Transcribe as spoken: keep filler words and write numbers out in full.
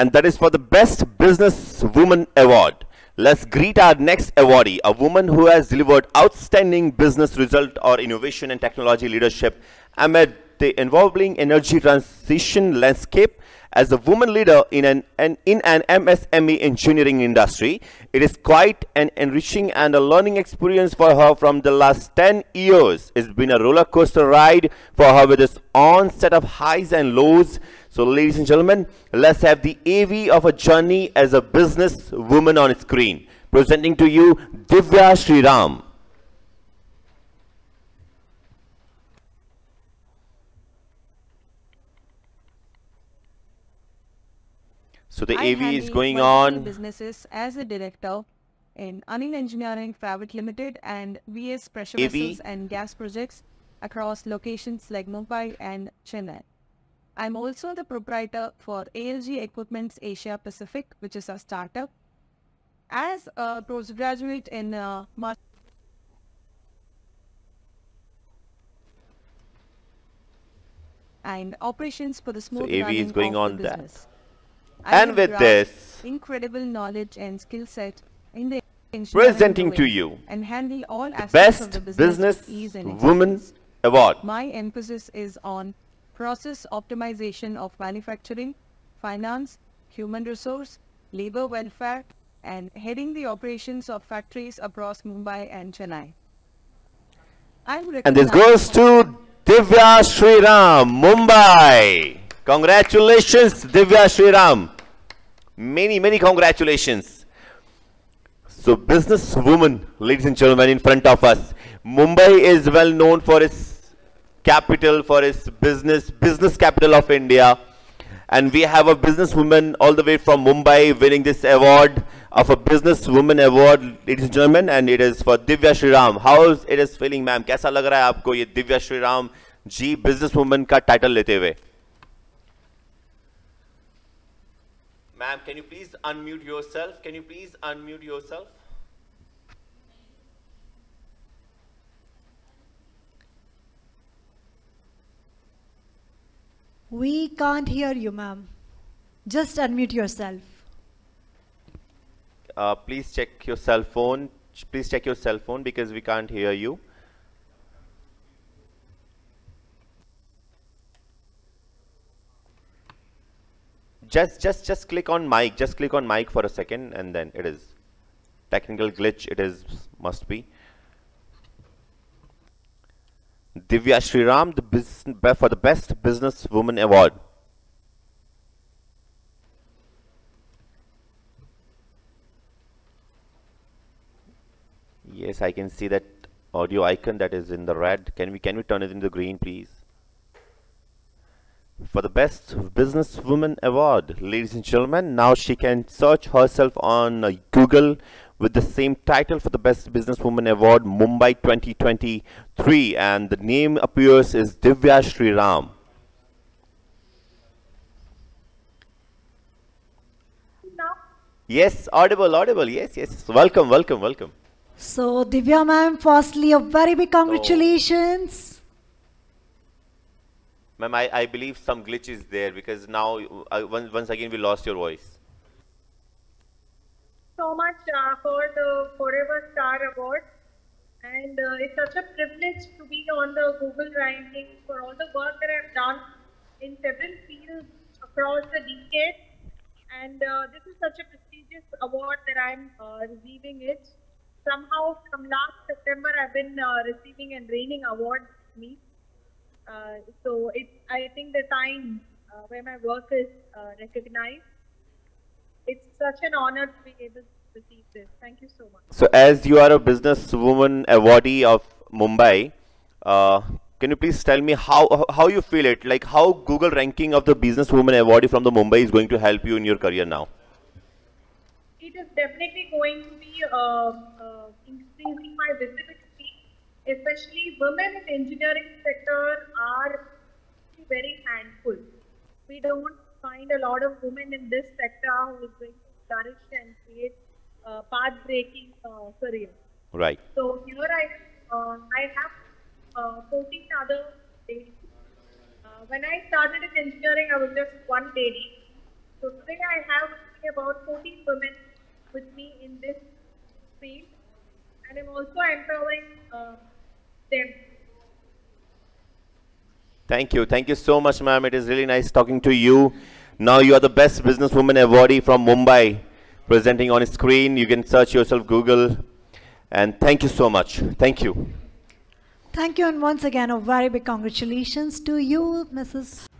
and that is for the Best Business Woman Award. Let's greet our next awardee, a woman who has delivered outstanding business result or innovation and technology leadership amid the evolving energy transition landscape. As a woman leader in an, an in an M S M E engineering industry, it is quite an enriching and a learning experience for her from the last ten years. It's been a roller coaster ride for her with its own set of highs and lows. So ladies and gentlemen, let's have the A V of a journey as a business woman on screen. Presenting to you, Dhivya Sriram. So the I A V is going on. Businesses as a director in Anil Engineering Private Limited and V S Pressure Vessels and Gas Projects across locations like Mumbai and Chennai. I'm also the proprietor for A L G Equipments Asia Pacific, which is a startup. As a postgraduate in uh, March. And operations for the smooth so running is going of on the business. That. And with this, incredible knowledge and skill set in the presenting to you and handle all aspects Best of the business, business Woman Award. My emphasis is on process optimization of manufacturing, finance, human resource, labor welfare, and heading the operations of factories across Mumbai and Chennai. I'm and this goes to Dhivya Sriram, Mumbai. Congratulations, Dhivya Sriram. Many, many congratulations. So businesswoman, ladies and gentlemen, in front of us. Mumbai is well known for its capital, for its business, business capital of India. And we have a businesswoman all the way from Mumbai winning this award of a businesswoman award, ladies and gentlemen, and it is for Dhivya Sriram. How is it is feeling, ma'am? Kaisa lag raha hai aapko ye Dhivya Sriram ji businesswoman ka title lete hue? Ma'am, can you please unmute yourself? Can you please unmute yourself? We can't hear you, ma'am. Just unmute yourself. Uh, please check your cell phone. Please check your cell phone because we can't hear you. Just, just, just click on mic. Just click on mic for a second, and then it is technical glitch. It is must be. Dhivya Sriram the business, for the Best Business Woman Award. Yes, I can see that audio icon that is in the red. Can we can we turn it into green, please? For the Best Business Woman Award, ladies and gentlemen, now she can search herself on uh, Google with the same title for the Best Business Woman Award Mumbai twenty twenty-three, and the name appears is Dhivya Sriram. No. Yes, audible, audible, yes, yes. Welcome, welcome, welcome. So Dhivya ma'am, firstly a very big congratulations. Oh. Ma'am, I, I believe some glitch is there because now uh, once, once again we lost your voice. So much uh, for the Forever Star Award, and uh, it's such a privilege to be on the Google ranking for all the work that I've done in several fields across the decade, and uh, this is such a prestigious award that I'm uh, receiving it. Somehow from last September I've been uh, receiving and reigning awards with me, uh, so it's, I think the time uh, where my work is uh, recognized. It's such an honor to be able to receive this. Thank you so much. So as you are a businesswoman awardee of Mumbai, uh, can you please tell me how, how you feel it? Like how Google ranking of the businesswoman awardee from the Mumbai is going to help you in your career now? It is definitely going to be uh, uh, increasing my visibility, especially women in the engineering sector are very handful. We don't find a lot of women in this sector who is going to flourish and create uh, path-breaking uh, career. Right. So here I, uh, I have uh, fourteen other ladies. Uh, when I started in engineering, I was just one lady. So today I have about fourteen women with me in this field, and I'm also empowering uh, them. Thank you. Thank you so much, ma'am. It is really nice talking to you. Now you are the Best Businesswoman Awardee from Mumbai, presenting on screen. You can search yourself, Google. And thank you so much. Thank you. Thank you, and once again, a very big congratulations to you, Missus